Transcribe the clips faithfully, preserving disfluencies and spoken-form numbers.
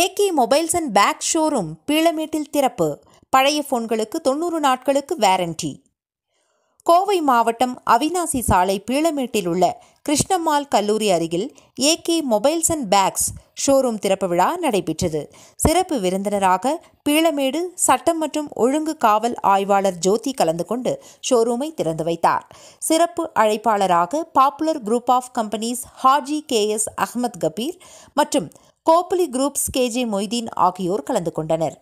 A K Mobiles and Bags Showroom, Peelamedil Tirappu, பழைய ஃபோன்களுக்கு தொண்ணூறு நாட்களுக்கு வாரண்டி. கோவை மாவட்டம் அவினாசி சாலை பீளமேட்டில் உள்ள கிருஷ்ணமால் கல்லூரி அருகில் AK mobiles and bags showroom திறப்பு விழா நடைபெற்றது. சிறப்பு விருந்தினராக பீளமேடு சட்டம் மற்றும் ஒழுங்கு காவல் ஆய்வாளர் ஜோதி கலந்து கொண்டு ஷோரூமை திறந்து வைத்தார். சிறப்பு அழைப்பாளராக popular group of companies Haji K S Ahmed Kafeel மற்றும் Koppuli groups K J Moideen ஆகியோர் கலந்து கொண்டனர்.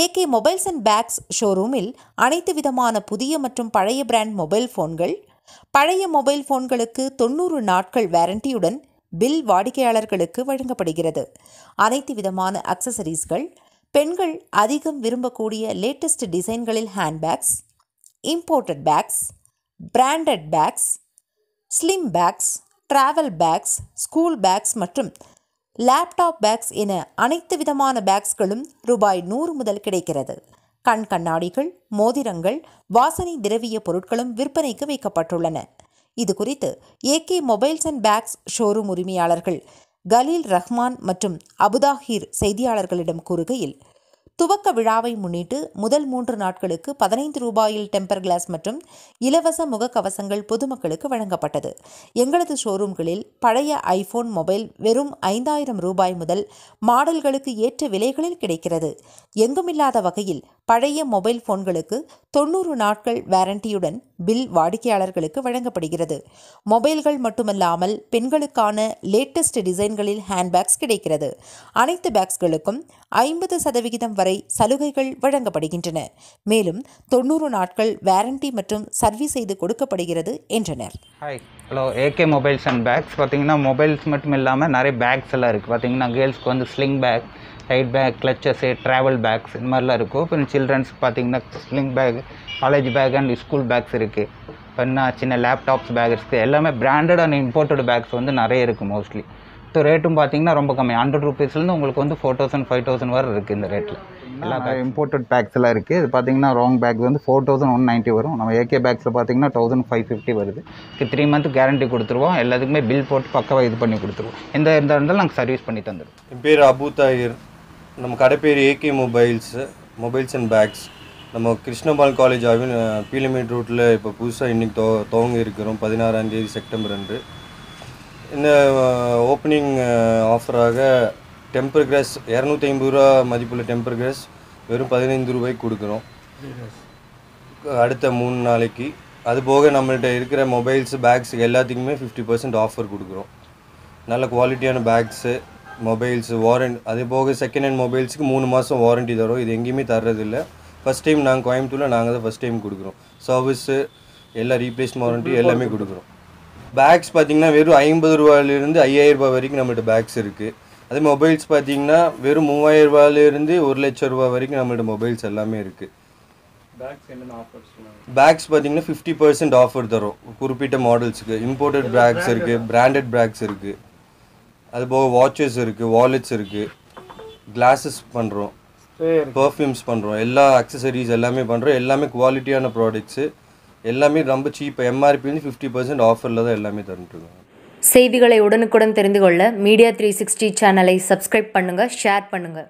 ஏகே மொபைல்ஸ் அண்ட் பேக்ஸ் ஷோரூமில் அனைத்து விதமான புதிய மற்றும் பழைய பிராண்ட் மொபைல் ஃபோன்கள், பழைய மொபைல் ஃபோன்களுக்கு தொண்ணூறு நாட்கள் வாரண்டியுடன் பில் வாடிக்கையாளர்களுக்கு வழங்கப்படுகிறது. அனைத்து விதமான அக்சசரிஸ்கள், பெண்கள் அதிகம் விரும்பக்கூடிய லேட்டஸ்ட் டிசைன்களில் handbags, imported bags, branded bags, slim bags, travel bags, school bags மற்றும் லேப்டாப் பேக்ஸ் என அனைத்து விதமான பேக்ஸ்களும் ரூபாய் நூறு முதல் கிடைக்கிறது. கண் கண்ணாடிகள், மோதிரங்கள், வாசனை திரவிய பொருட்களும் விற்பனைக்கு வைக்கப்பட்டுள்ளன. இது குறித்து AK mobiles and bags showroom உரிமையாளர்கள் கலீல் ரஹ்மான் மற்றும் அபுதாஹீர் செய்தியாளர்களிடம் கூறுகையில், துவக்க விழாவை முன்னிட்டு முதல் மூன்று நாட்களுக்கு பதினைந்து ரூபாயில் டெம்பர் கிளாஸ் மற்றும் இலவச முகக்கவசங்கள் பொதுமக்களுக்கு வழங்கப்பட்டது. எங்களது ஷோரூம்களில் பழைய ஐபோன் மொபைல் வெறும் ஐந்தாயிரம் ரூபாய் முதல் மாடல்களுக்கு ஏற்ற விலைகளில் கிடைக்கிறது. எங்குமில்லாத வகையில் பழைய மொபைல் போன்களுக்கு தொண்ணூறு நாட்கள் வாரண்டியுடன் பில் வாடிக்கையாளர்களுக்கு வழங்கப்படுகிறது. மொபைல்கள் மட்டுமல்லாமல் பெண்களுக்கான லேட்டஸ்ட் டிசைன்களில் ஹேண்ட்பேக்ஸ் கிடைக்கிறது. அனைத்து பேக்ஸ்களுக்கும் ஐம்பது சதவிகிதம் வரை சலுகைகள் வழங்கப்படுகின்றன. மேலும் தொண்ணூறு நாட்கள் வாரண்டி மற்றும் சர்வீஸ் செய்து கொடுக்கப்படுகிறது என்றனர். Hi, hello. AK mobiles and bags பார்த்தீங்கன்னா மொபைல்ஸ் மட்டும் இல்லாமல் நிறைய பேக்ஸ் எல்லாம் இருக்குது. பார்த்தீங்கன்னா கேர்ள்ஸ்க்கு வந்து sling bag, side bag, clutches, travel bags இந்த மாதிரிலாம் இருக்கும். இப்போ சில்ட்ரன்ஸ் பார்த்தீங்கன்னா sling bag, college bag and school bags இருக்குது. இப்போ சின்ன லேப்டாப்ஸ் பேக் இருக்குது. எல்லாமே பிராண்டட் அண்ட் இம்போர்ட்டட் பேக்ஸ் வந்து நிறைய இருக்குது. மோஸ்ட்லி ஸோ ரேட்டும் பார்த்தீங்கன்னா ரொம்ப கம்மி. ஹண்ட்ரட் ருபீஸ்லேருந்து உங்களுக்கு வந்து ஃபோர் தௌசண்ட் ஃபைவ் தௌசண்ட் வரை இருக்குது இந்த ரேட்டில். எல்லா இம்போர்ட்டட் பேக்ஸ் எல்லாம் இருக்குது. இது பார்த்தீங்கன்னா ராங் பேக்ஸ் வந்து ஃபோர் தௌசண்ட் ஒன் நைன்ட்டி வரும். நம்ம ஏகே பேக்ஸில் பார்த்தீங்கன்னா தௌசண்ட் ஃபைவ் ஃபிஃப்டி வருது. த்ரீ மந்த் கேரண்டி கொடுத்துருவோம். எல்லாத்துக்குமே பில் போட்டு பக்கவாக இது பண்ணி கொடுத்துருவோம். எந்த எந்த இருந்தாலும் நாங்கள் சர்வீஸ் பண்ணி தந்துடுவோம். என் பேர் அபுத்தாயர். நம்ம கடை பேர் AK mobiles mobiles and bags. நம்ம கிருஷ்ணபால் காலேஜ் ஆவின்னு பீலமேட் ரோட்டில் இப்போ புதுசாக இன்றைக்கி தொ துவங்கி இருக்கிறோம். பதினாறாந்தேதி செப்டம்பர் ரெண்டு இந்த ஓப்பனிங் ஆஃபராக டெம்பர் கிராஸ் இரநூத்தி ஐம்பது ரூபா மதிப்புள்ள டெம்பர் கிராஸ் வெறும் பதினைந்து ரூபாய்க்கு கொடுக்குறோம் அடுத்த மூணு நாளைக்கு. அதுபோக நம்மள்கிட்ட இருக்கிற மொபைல்ஸு பேக்ஸு எல்லாத்துக்குமே ஃபிஃப்டி பர்சன்ட் ஆஃபர் கொடுக்குறோம். நல்ல குவாலிட்டியான பேக்ஸு, மொபைல்ஸு, வாரண்ட் அதுபோக செகண்ட் ஹேண்ட் மொபைல்ஸுக்கு மூணு மாதம் வாரண்ட்டி தரும். இது எங்கேயுமே தர்றதில்லை. ஃபஸ்ட் டைம் நாங்கள் கோயம்புத்தூரில் நாங்கள் தான் ஃபஸ்ட் டைம் கொடுக்குறோம். சர்வீஸு எல்லா ரீப்ளேஸ் வாரண்ட்டி எல்லாமே கொடுக்குறோம். பேக்ஸ் பார்த்திங்கன்னா வெறும் ஐம்பது ரூபாயிலேருந்து ஐயாயிரம் ரூபா வரைக்கும் நம்மள்கிட்ட பேக்ஸ் இருக்குது. அதே மொபைல்ஸ் பார்த்தீங்கன்னா வெறும் மூவாயிரம் ரூபாயிலேருந்து ஒரு லட்சம் ரூபா வரைக்கும் நம்மள்ட்ட மொபைல்ஸ் எல்லாமே இருக்குது. பேக்ஸ் என்னென்ன ஆஃபர்ஸ்? பேக்ஸ் பார்த்தீங்கன்னா ஃபிஃப்டி பர்சன்ட் ஆஃபர் தரும் குறிப்பிட்ட மாடல்ஸுக்கு. இம்போர்ட்டட் பேக்ஸ் இருக்குது, பிராண்டட் பேக்ஸ் இருக்குது, அதுபோக வாட்சஸ் இருக்குது, வாலெட்ஸ் இருக்குது, கிளாஸஸ் பண்ணுறோம், பர்ஃப்யூம்ஸ் பண்ணுறோம், எல்லா அக்சசரிஸ் எல்லாமே பண்ணுறோம். எல்லாமே குவாலிட்டியான ப்ராடக்ட்ஸு, எல்லாமே ரொம்ப சீப். எம்ஆர்பிலேருந்து ஃபிஃப்டி பர்சன்ட் ஆஃபரில் தான் எல்லாமே தந்துட்டுருக்கோம். செய்திகளை உடனுக்குடன் தெரிந்து கொள்ள மீடியா த்ரீ சிக்ஸ்டி சேனலை சப்ஸ்கிரைப் பண்ணுங்கள், ஷேர் பண்ணுங்கள்.